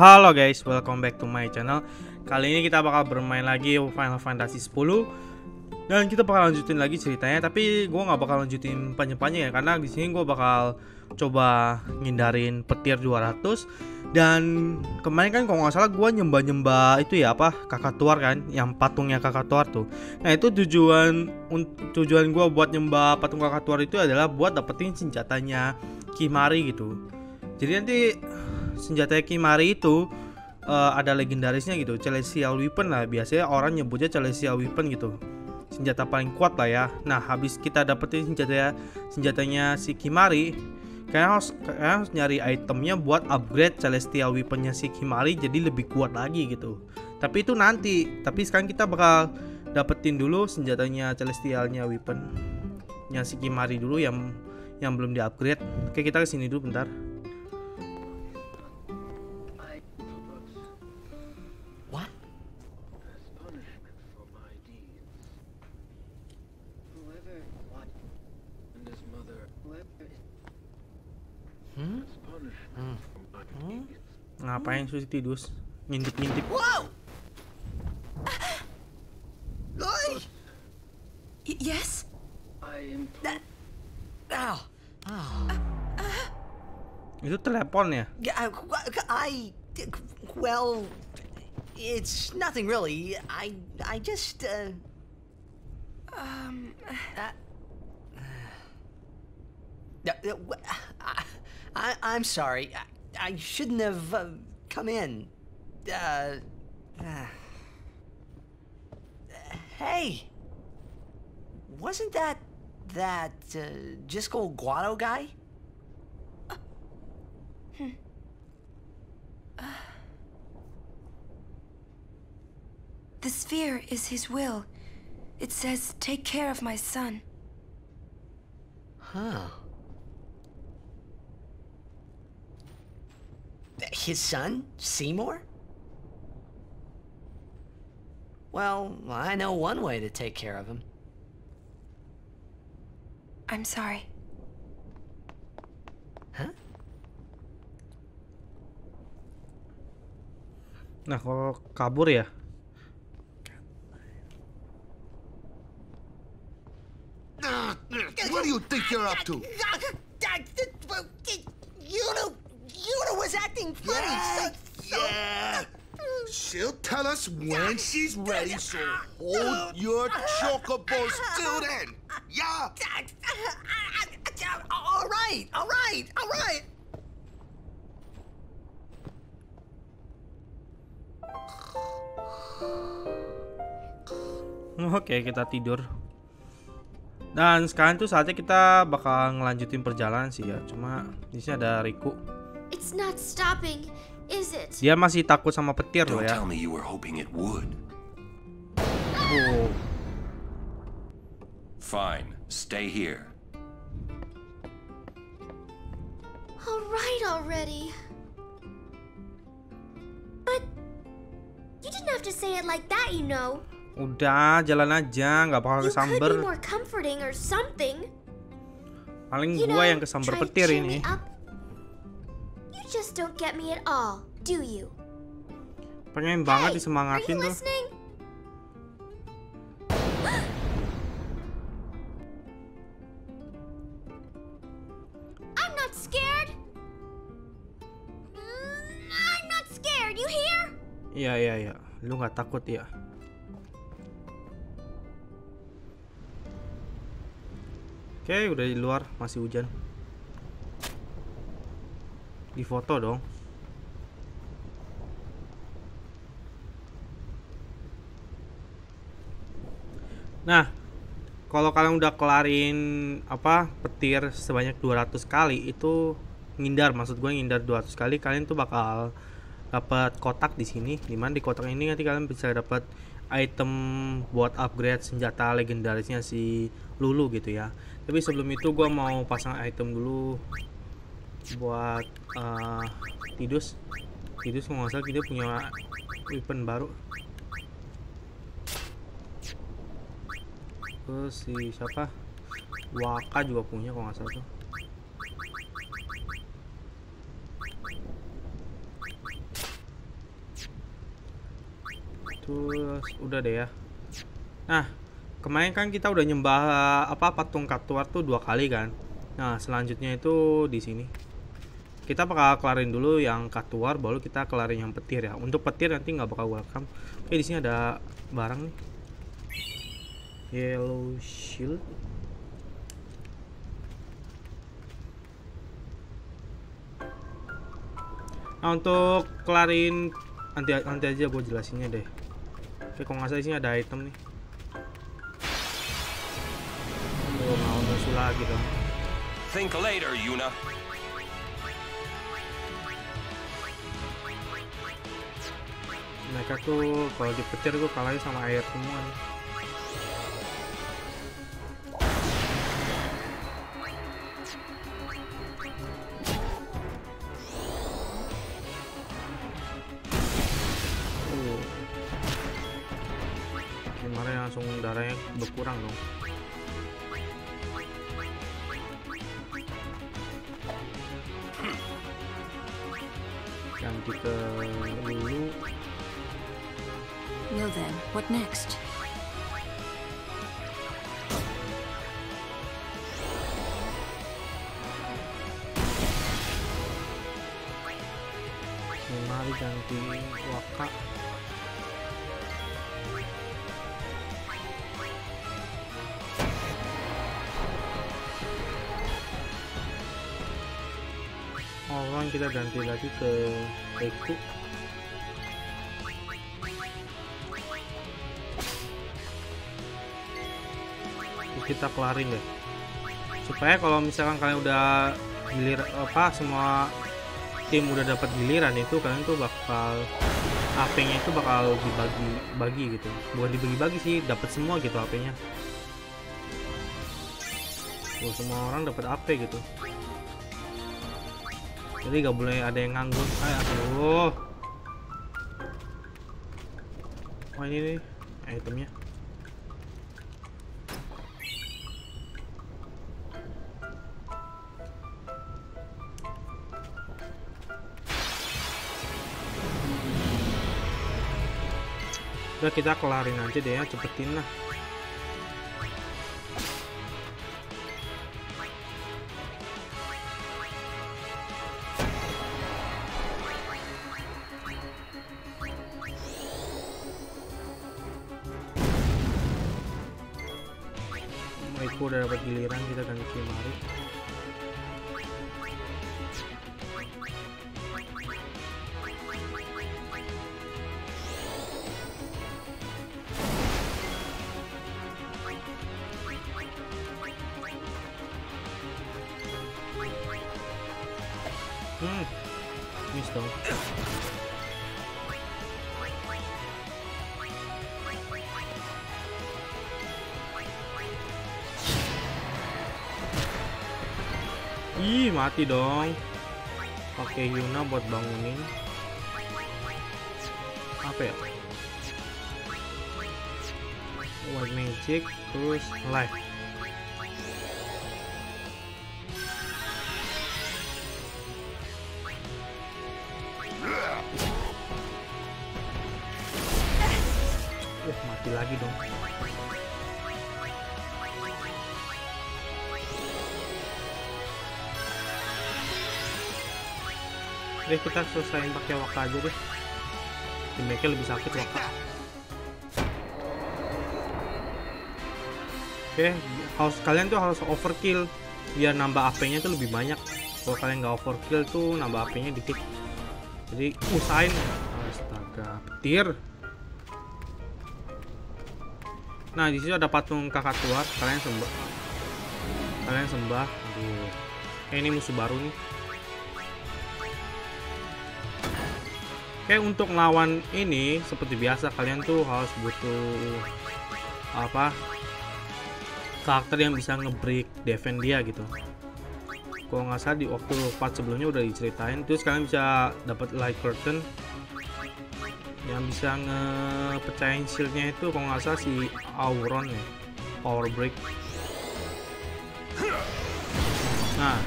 Halo guys, welcome back to my channel. Kali ini kita bakal bermain lagi Final Fantasy X. Dan kita bakal lanjutin lagi ceritanya, tapi gue gak bakal lanjutin panjang-panjang ya, karena di sini gue bakal coba ngindarin petir 200. Dan kemarin kan kalau gak salah gue nyembah-nyembah itu ya apa, Kotuar kan, yang patungnya Kotuar tuh. Nah itu tujuan gue buat nyembah patung Kotuar itu adalah buat dapetin senjatanya Kimari gitu. Jadi nanti senjata Kimari itu ada legendarisnya gitu, Celestial Weapon lah, biasanya orang nyebutnya Celestial Weapon gitu, senjata paling kuat lah ya. Nah habis kita dapetin senjatanya si Kimari, kalian harus nyari itemnya buat upgrade Celestial Weaponnya si Kimari jadi lebih kuat lagi gitu. Tapi itu nanti, tapi sekarang kita bakal dapetin dulu senjatanya Celestialnya Weaponnya si Kimari dulu yang belum di upgrade. Oke, kita kesini dulu bentar. Ngapain Susi Tidus? Ngintip-ngintip. Wow. Yes. Itu telepon ya? Well, it's nothing really. I just I'm sorry. I shouldn't have come in. Hey, wasn't that Jisco Guado guy? The sphere is his will. It says, "Take care of my son." Huh. His son? Seymour? Well, I know one way to take care of him. I'm sorry. Huh? Nah, kalau kabur ya? What do you think you're up to? Yuna was acting funny, yeah. She'll tell us when she's ready, so hold your chocobos till then. Yeah. All right. Oke, kita tidur. Dan sekarang tuh saatnya kita bakal ngelanjutin perjalanan sih ya. Cuma di sini ada Rikku. It's not stopping, is it? Dia masih takut sama petir loh ya. Don't tell me you were hoping it would. Oh. Fine, stay here. All right already. But you didn't have to say it like that, you know. Udah, jalan aja, nggak bakal kesamber. You could be more comforting or something. Paling gua yang kesamber petir ini. Just don't get me at all, do you? Pengen banget disemangatin tuh. I'm not scared. I'm not scared. You hear? Iya. Lu nggak takut ya? Oke, udah di luar, masih hujan. Di foto dong. Nah, kalau kalian udah kelarin apa petir sebanyak 200 kali itu ngindar, maksud gue ngindar 200 kali, kalian tuh bakal dapat kotak di sini. Dimana di kotak ini nanti kalian bisa dapat item buat upgrade senjata legendarisnya si Lulu gitu ya. Tapi sebelum itu gue mau pasang item dulu buat Tidus kalau nggak salah kita punya weapon baru. Terus si siapa Waka juga punya kalau nggak salah tuh. terus udah deh ya. Nah, kemarin kan kita udah nyembah patung Kotuar tuh 2 kali kan. Nah, selanjutnya itu di sini. Kita bakal kelarin dulu yang Kotuar, baru kita kelarin yang petir ya. Untuk petir nanti nggak bakal welcome. Oke, di sini ada barang nih. Yellow shield. Nah, untuk kelarin nanti aja gue jelasinnya deh. Oke, kalau nggak salah di sini ada item nih. Gue mau musuh lagi dong. Think later, Yuna. Mereka tuh kalau dipetir gue kalahnya sama air semua nih. Kimari langsung darahnya berkurang dong. Ganti ke Lulu. Well then, what next? Kimari ganti Waka. Auron kita ganti lagi ke Rikku. Kita kelarin deh supaya kalau misalkan kalian udah giliran semua tim udah dapat giliran itu kalian tuh bakal HP-nya itu bakal dibagi-bagi gitu, bukan dibagi-bagi sih, dapat semua gitu HP-nya. Loh, semua orang dapat HP gitu, jadi gak boleh ada yang nganggur. Aduh, oh ini nih itemnya. Udah, kita kelarin aja deh ya, cepetin lah. Aku udah dapat giliran, kita ganti Kimari. Miss dong. Ih, mati dong. Pakai Yuna buat bangunin. Apa ya? White magic terus live. Mati lagi dong. Deh, kita selesaiin pakai Waka aja deh. Demeknya lebih sakit Waka. Oke, harus kalian tuh harus overkill biar nambah AP-nya tuh lebih banyak. Kalau kalian nggak overkill tuh nambah AP-nya dikit. Jadi usahain. Astaga, petir. Nah, di situ ada patung Kotuar, kalian sembah. Aduh. Ini musuh baru nih. Oke, untuk lawan ini seperti biasa kalian tuh harus butuh karakter yang bisa nge-break defense dia gitu. Kalau nggak salah di waktu part sebelumnya udah diceritain, terus kalian bisa dapat light curtain yang bisa ngepecahin shieldnya itu kalau nggak salah si Auron ya, Power Break. Nah,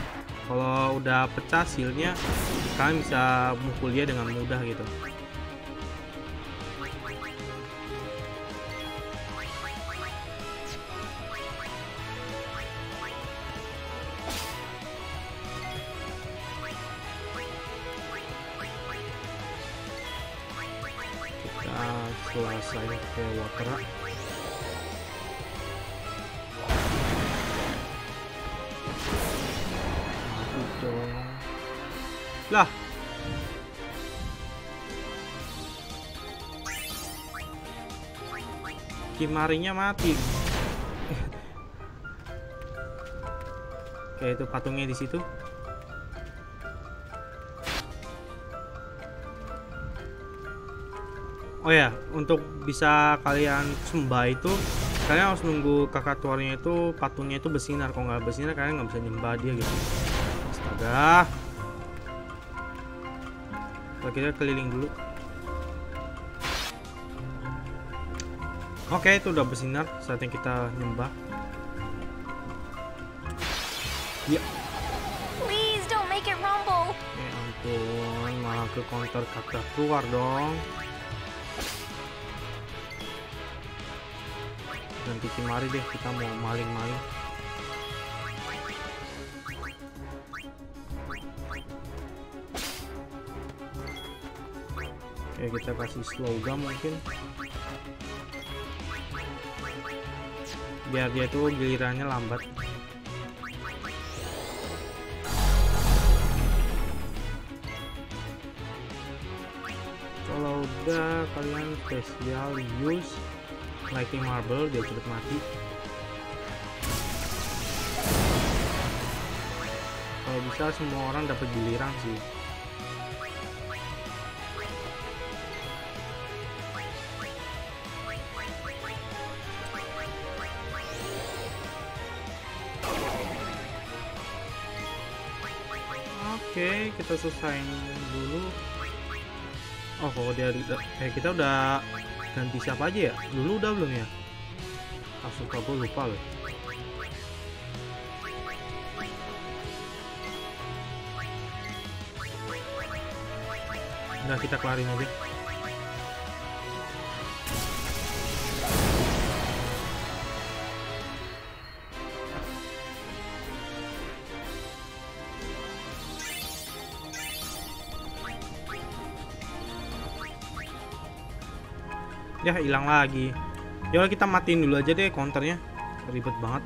kalau udah pecah shieldnya kalian bisa mukul dia dengan mudah gitu. kuasai Dewa Kerak. Lah. Kimarinya mati. Oke, itu patungnya di situ. Oh ya, untuk bisa kalian sembah itu, kalian harus nunggu kakak tuarnya itu, patungnya itu bersinar. Kalau nggak bersinar, kalian nggak bisa nyembah dia gitu. Astaga. Kita keliling dulu. Oke, itu udah bersinar. Saatnya kita nyembah. Ya. Please don't make it rumble. Ya ampun, malah ke counter kakak tuar dong. Nanti Kimari deh, kita mau maling-maling. Oke, kita kasih slogan mungkin. Biar dia tuh gilirannya lambat. Kalau udah kalian special use Lightning Marble, dia cepet mati. Kalau bisa semua orang dapat giliran sih. Oke, kita selesain dulu. Oh, kalau dia kita udah ganti siapa aja ya? Lulu udah belum ya? Langsung kabur, lupa loh. Udah, kita kelarin aja. Ya, hilang lagi. Ya, kita matiin dulu aja deh counternya. Ribet banget.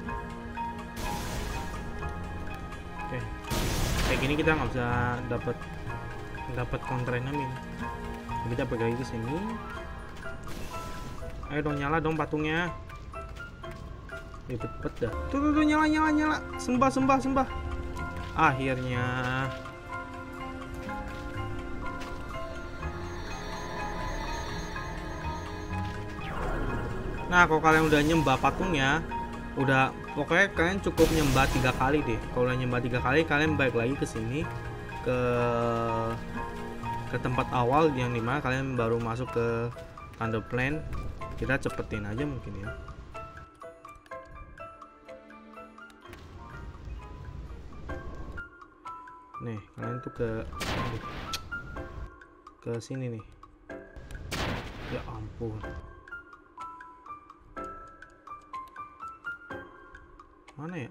Oke. Kayak gini kita nggak bisa dapat counternya nih. Kita pegang ke sini. Ayo dong, nyala dong patungnya. Ribet dah. Tuh nyala. Sembah. Akhirnya. Nah, kalau kalian udah nyembah patungnya, udah pokoknya kalian cukup nyembah 3 kali deh. Kalau udah nyembah 3 kali, kalian balik lagi ke sini, ke tempat awal yang dimana kalian baru masuk ke Thunder Plain. Kita cepetin aja mungkin ya. Nih, kalian tuh ke sini nih. Ya ampun. Mana ya?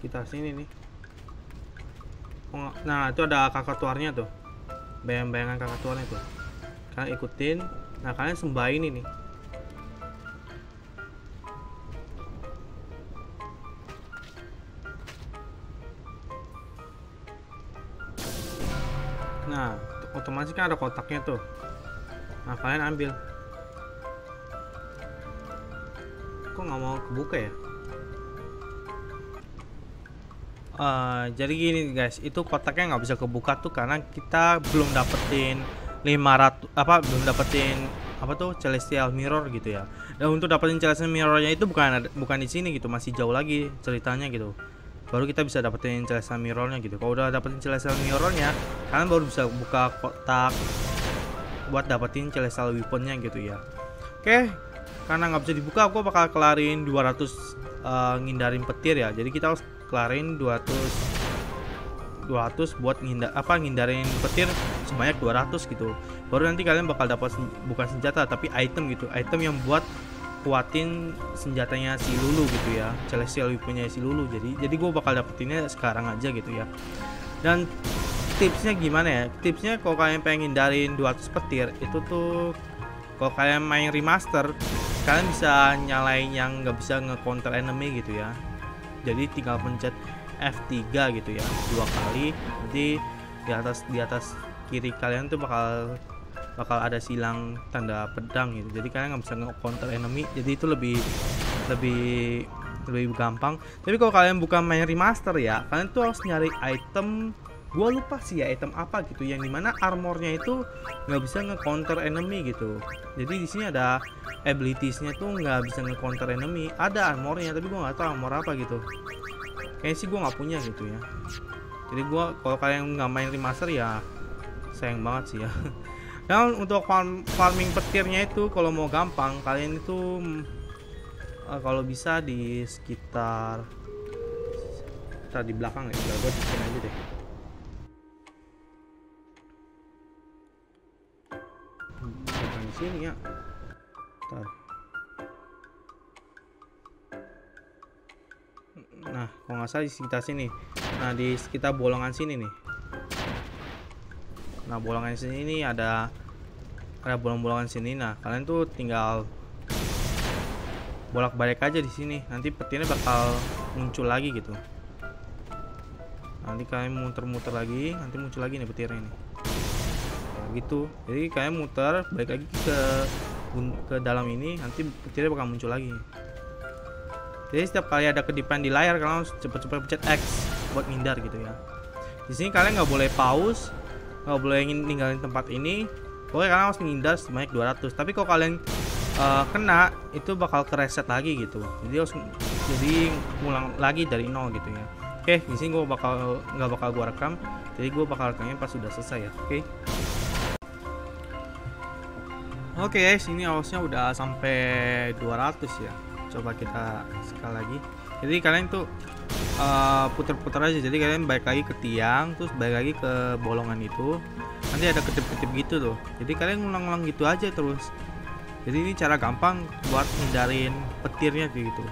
Kita sini nih. Nah, itu ada kakak tuarnya tuh. Bayang-bayangan kakak tuarnya tuh. Kalian ikutin. Nah, kalian sembah ini nih. Nah, otomatis kan ada kotaknya tuh. Nah, kalian ambil. Kok nggak mau kebuka ya? Jadi gini guys, itu kotaknya nggak bisa kebuka tuh karena kita belum dapetin 500 belum dapetin Celestial Mirror gitu ya. Dan untuk dapetin Celestial Mirrornya itu bukan di sini gitu, masih jauh lagi ceritanya gitu. Baru kita bisa dapetin Celestial Mirrornya gitu. Kalau udah dapetin Celestial Mirrornya, kalian baru bisa buka kotak buat dapetin Celestial Weaponnya gitu ya. Oke. Karena nggak bisa dibuka, aku bakal kelarin 200 ngindarin petir ya. Jadi kita harus kelarin 200 buat ngindarin petir sebanyak 200 gitu. Baru nanti kalian bakal dapat bukan senjata tapi item gitu. Item yang buat kuatin senjatanya si Lulu gitu ya. Celestial punya si Lulu. Jadi gue bakal dapetinnya sekarang aja gitu ya. Dan tipsnya gimana ya? Tipsnya kalau kalian pengen hindarin 200 petir itu tuh, kalau kalian main remaster, kalian bisa nyalain yang nggak bisa nge-counter enemy gitu ya. Jadi tinggal pencet F3 gitu ya, 2 kali. Nanti di atas kiri kalian tuh bakal ada silang tanda pedang gitu. Jadi kalian nggak bisa nge-counter enemy. Jadi itu lebih gampang. Tapi kalau kalian bukan main remaster ya, kalian tuh harus nyari item, gua lupa sih ya item apa gitu, yang dimana armornya itu nggak bisa nge-counter enemy gitu. Jadi di sini ada abilitiesnya tuh nggak bisa nge-counter enemy, ada armornya tapi gua nggak tahu armor apa gitu. Kayaknya sih gua nggak punya gitu ya. Jadi gua kalau kalian nggak main remaster ya sayang banget sih ya. Dan untuk farming petirnya itu kalau mau gampang, kalian itu kalau bisa di sekitar di belakang ya, gua di sini aja deh. Sini ya. Bentar. Nah, kalau nggak salah di sekitar sini. Nah, di sekitar bolongan sini nih. Nah, bolongan sini ini ada bolong-bolongan sini. Nah, kalian tuh tinggal bolak-balik aja di sini. Nanti petirnya bakal muncul lagi gitu. Nanti kalian muter-muter lagi, nanti muncul lagi nih petirnya ini. Gitu, jadi kayak muter balik lagi ke dalam ini, nanti petirnya bakal muncul lagi. Jadi setiap kali ada kedipan di layar, kalian harus cepet-cepet pencet X buat ngindar gitu ya. Di sini kalian nggak boleh pause, nggak boleh ninggalin tempat ini. Pokoknya kalian harus ngindar sebanyak 200. Tapi kalau kalian kena, itu bakal kereset lagi gitu. Jadi harus ngulang lagi dari nol gitu ya. Oke, di sini gue nggak bakal gue rekam. Jadi gue bakal rekamnya pas sudah selesai ya. Oke. Oke guys, ini awalnya udah sampai 200 ya. Coba kita sekali lagi. Jadi kalian tuh puter-puter aja. Jadi kalian balik lagi ke tiang, terus balik lagi ke bolongan itu. Nanti ada ketip-ketip gitu tuh. Jadi kalian ngulang-ngulang gitu aja terus. Jadi ini cara gampang buat ngindarin petirnya gitu.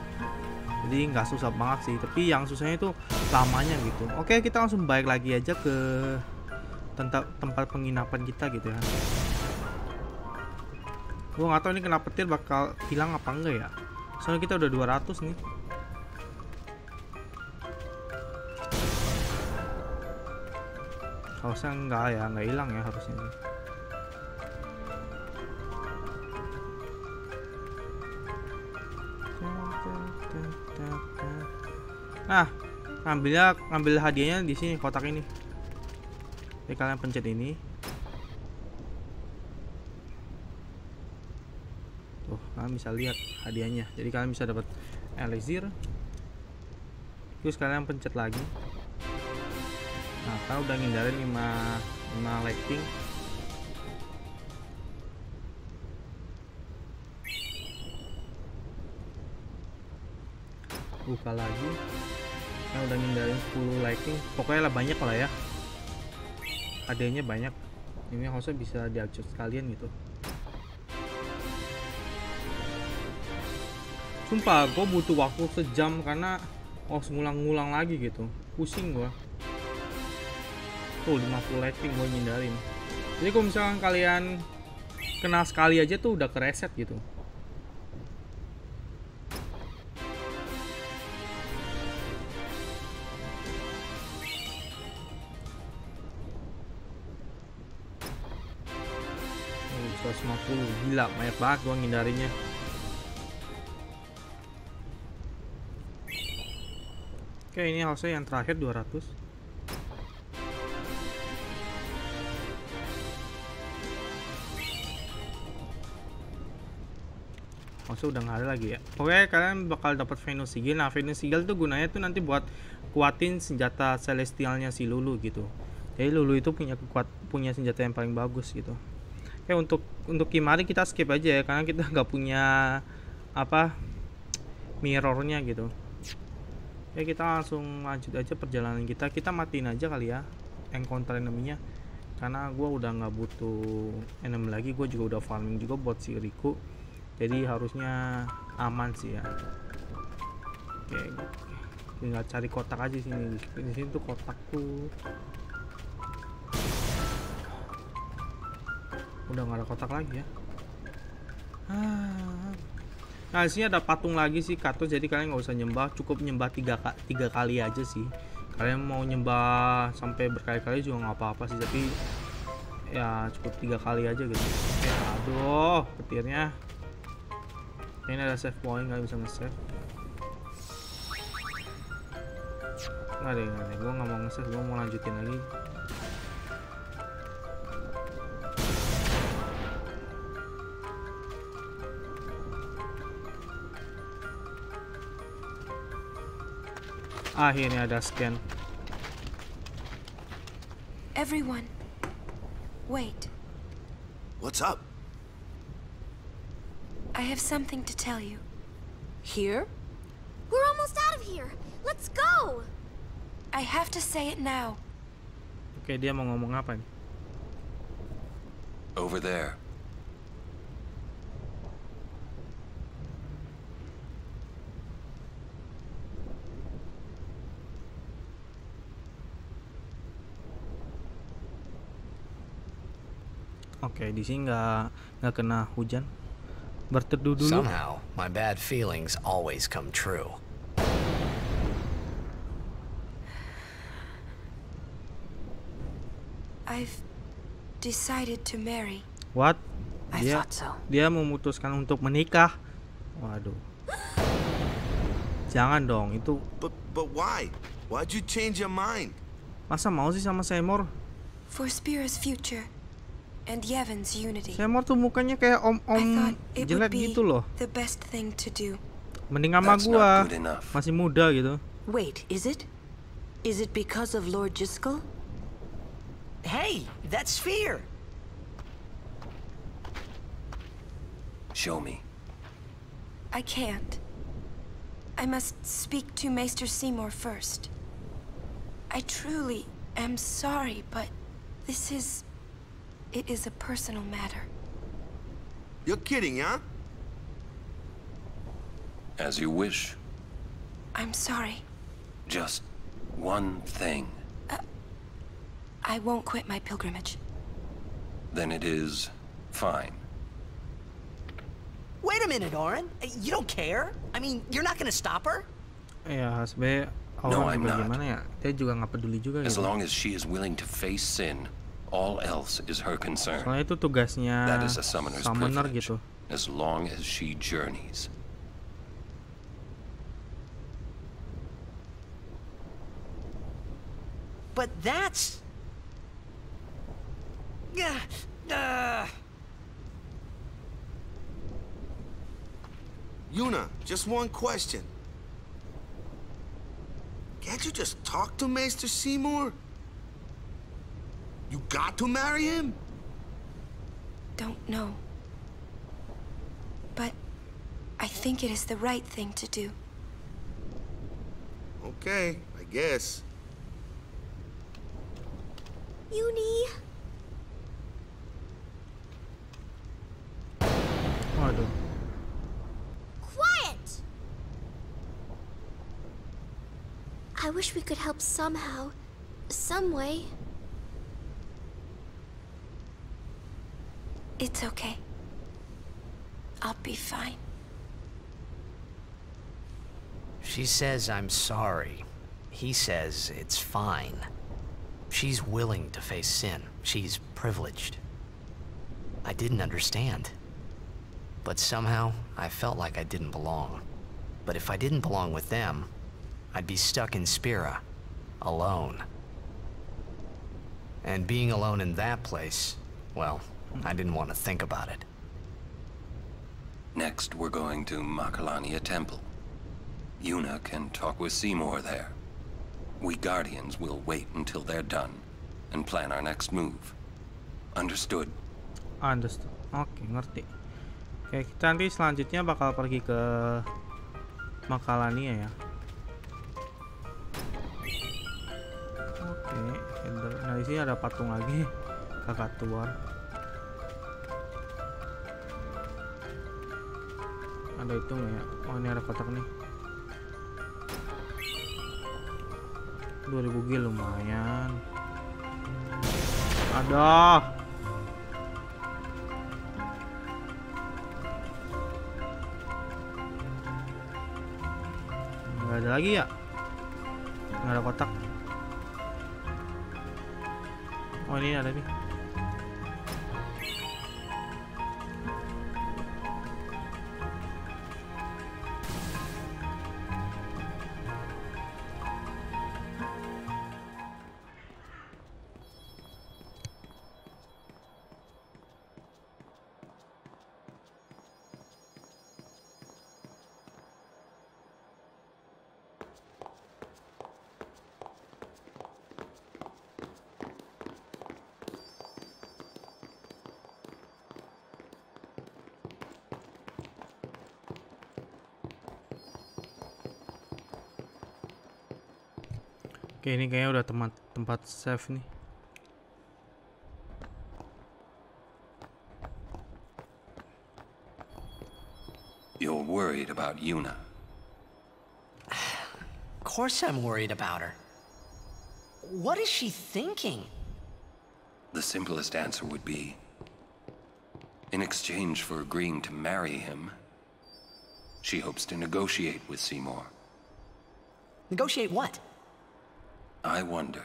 Jadi nggak susah banget sih. Tapi yang susahnya itu lamanya gitu. Oke, kita langsung balik lagi aja ke tempat penginapan kita gitu ya. Gua nggak tahu ini kena petir bakal hilang apa enggak ya. Soalnya kita udah 200 nih. Harusnya enggak ya, nggak hilang ya harusnya. Nah, ngambil hadiahnya di sini, kotak ini. Jadi kalian pencet ini. Kalian bisa lihat hadiahnya, jadi kalian bisa dapat elixir. Terus kalian pencet lagi. Nah, kalian udah ngindarin 5 lighting. Buka lagi. Kalian udah ngindarin 10 lighting. Pokoknya lah banyak lah ya. Hadiahnya banyak. Ini harusnya bisa diakses sekalian gitu. Sumpah, gue butuh waktu sejam karena harus ngulang-ngulang lagi gitu. Pusing gue. Tuh, 50 lighting gue ngindarin. Jadi kalau misalkan kalian kena sekali aja tuh udah kereset gitu. Oh, 150. Gila, banyak banget gue ngindarinnya. Oke, ini harusnya yang terakhir 200. Harusnya udah nggak ada lagi ya. Oke, kalian bakal dapat Venus Sigil. Nah, Venus Sigil tuh gunanya tuh nanti buat kuatin senjata celestialnya si Lulu gitu. Jadi Lulu itu punya senjata yang paling bagus gitu. Oke, untuk Kimari kita skip aja ya, karena kita nggak punya apa mirrornya gitu. Ya, kita langsung lanjut aja perjalanan kita. Kita matiin aja kali ya encounter enemy-nya, karena gue udah nggak butuh enemy lagi. Gue juga udah farming juga buat si Rikku, jadi harusnya aman sih ya. Oke, tinggal cari kotak aja sini. Di sini tuh kotakku. Udah nggak ada kotak lagi ya. Nah disini ada patung lagi sih Kato, jadi kalian nggak usah nyembah, cukup nyembah tiga kali aja sih. Kalian mau nyembah sampai berkali-kali juga nggak apa-apa sih, tapi ya cukup 3 kali aja gitu. Ya, aduh petirnya. Ini ada save point, nggak bisa nge-save. Nggak deh, nggak deh, gue nggak mau nge-save, gue mau lanjutin lagi. Akhirnya ada scan. Everyone, wait. What's up? I have something to tell you. Here? We're almost out of here. Let's go. I have to say it now. Okay, dia mau ngomong apa nih? Over there. Oke, di sini nggak kena hujan. Berteduh dulu. Somehow, my bad feelings always come true. I've decided to marry. What? Dia, dia memutuskan untuk menikah. Waduh. Jangan dong itu. But why? Why'd you change your mind? Masa mau sih sama Seymour? For Spira's future. And Yevon's unity. Seymour tuh mukanya kayak om-om jelek gitu loh. Mending sama gua, masih muda gitu. Wait, is it because of Lord Jisco? Hey, that's fear. Show me. I can't. I must speak to Maester Seymour first. I truly am sorry, but this is. It is a personal matter. You're kidding, huh? As you wish. I'm sorry. Just one thing. I won't quit my pilgrimage. Then it is fine. Wait a minute, Auron. You don't care? I mean, you're not going to stop her? Yeah, sebenarnya Auron gimana ya? Dia juga nggak peduli juga ya. As long as she is willing to face sin. All else is her concern. Soalnya itu tugasnya summoner gitu. As long as she journeys. But that's. Yeah. Yuna, just one question. Can't you just talk to Maester Seymour? You got to marry him? Don't know. But I think it is the right thing to do. Okay, I guess. Yuni. Waduh. Quiet. I wish we could help somehow, some way. It's okay. I'll be fine. She says I'm sorry. He says it's fine. She's willing to face sin. She's privileged. I didn't understand. But somehow, I felt like I didn't belong. But if I didn't belong with them, I'd be stuck in Spira. Alone. And being alone in that place, well... I didn't want to think about it. Next, we're going to Makalania Temple. Yuna can talk with Seymour there. We Guardians will wait until they're done and plan our next move. Understood? Understood. Okay, ngerti. Oke, kita nanti selanjutnya bakal pergi ke Makalania ya. Oke, nah di sini ada patung lagi, kakak tua. Ada itu nggak ya? Oh ini ada kotak nih. 2000 gil lumayan. Ada. lagi ya? Nggak ada kotak. Oh ini ada nih. Oke, ini kayaknya udah tempat save nih. You're worried about Yuna. Of course I'm worried about her. What is she thinking? The simplest answer would be in exchange for agreeing to marry him, she hopes to negotiate with Seymour. Negotiate what? I wonder.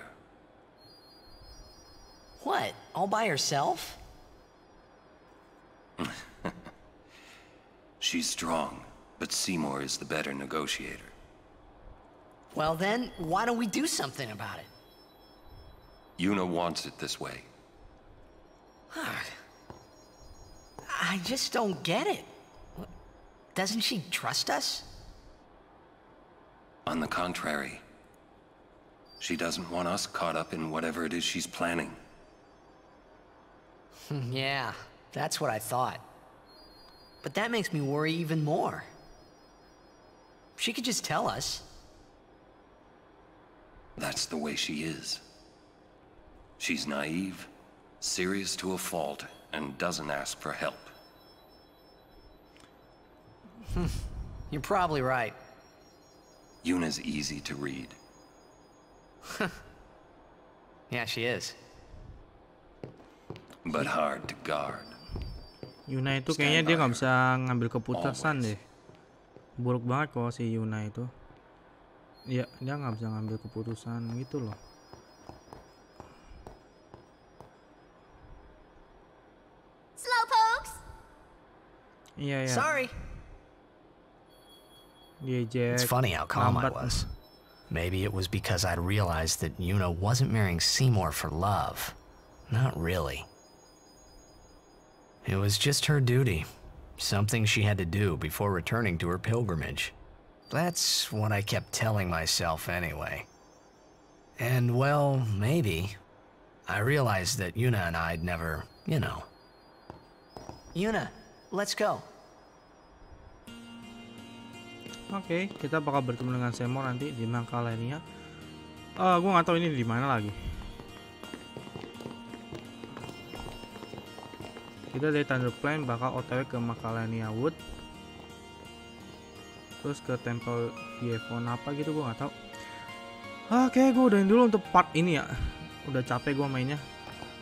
What? All by herself? She's strong, but Seymour is the better negotiator. Well then, why don't we do something about it? Yuna wants it this way. I just don't get it. Doesn't she trust us? On the contrary. She doesn't want us caught up in whatever it is she's planning. Yeah, that's what I thought. But that makes me worry even more. She could just tell us. That's the way she is. She's naive, serious to a fault, and doesn't ask for help. You're probably right. Yuna's easy to read. Yeah, she is. But hard to guard. Yuna itu kayaknya dia nggak bisa ngambil keputusan deh. Buruk banget kalau si Yuna itu. Ya, dia nggak bisa ngambil keputusan gitu loh. Slowpokes. Iya ya. Sorry. Dia jadi lambat. Maybe it was because I realized that Yuna wasn't marrying Seymour for love. Not really. It was just her duty. Something she had to do before returning to her pilgrimage. That's what I kept telling myself anyway. And well, maybe. I realized that Yuna and I'd never, you know. Yuna, let's go. Oke, kita bakal bertemu dengan Seymour nanti di Makalania. Gue nggak tahu ini di mana lagi. Kita dari Thunderplane bakal OTW ke Makalania Wood, terus ke Temple Yevon apa gitu gue nggak tahu. Oke, gue udahin dulu untuk part ini ya. Udah capek gue mainnya,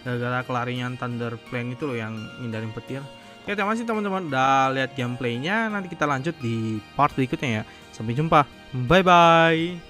gara-gara kelarian Thunderplane itu loh yang ngindarin petir. Oke, terima kasih teman-teman udah lihat gameplaynya. Nanti kita lanjut di part berikutnya ya. Sampai jumpa. Bye bye.